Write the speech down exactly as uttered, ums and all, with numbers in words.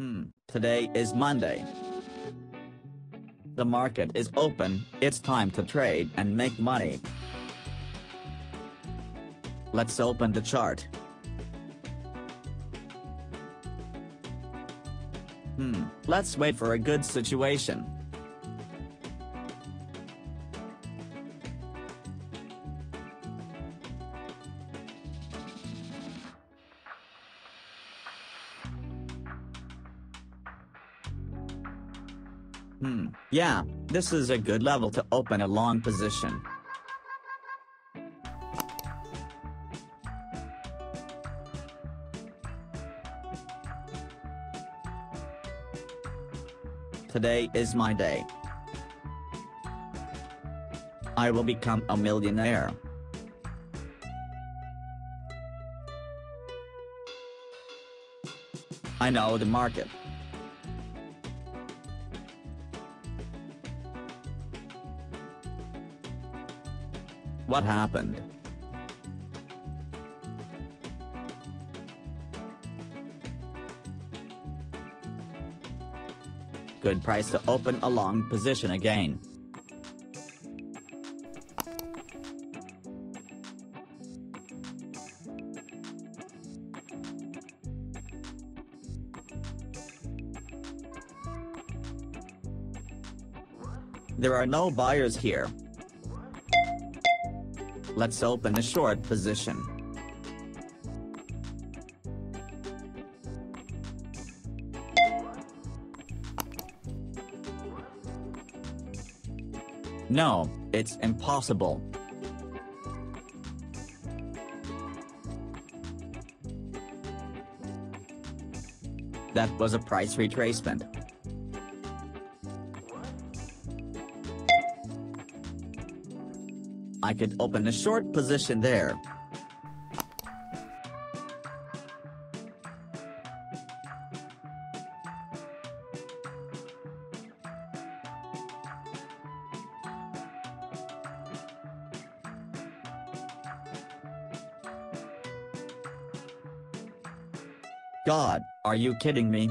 Hmm, today is Monday. The market is open, it's time to trade and make money. Let's open the chart. Hmm, let's wait for a good situation. Hmm, yeah, this is a good level to open a long position. Today is my day. I will become a millionaire. I know the market. What happened? Good price to open a long position again. There are no buyers here. Let's open a short position. No, it's impossible. That was a price retracement. I could open a short position there. God, are you kidding me?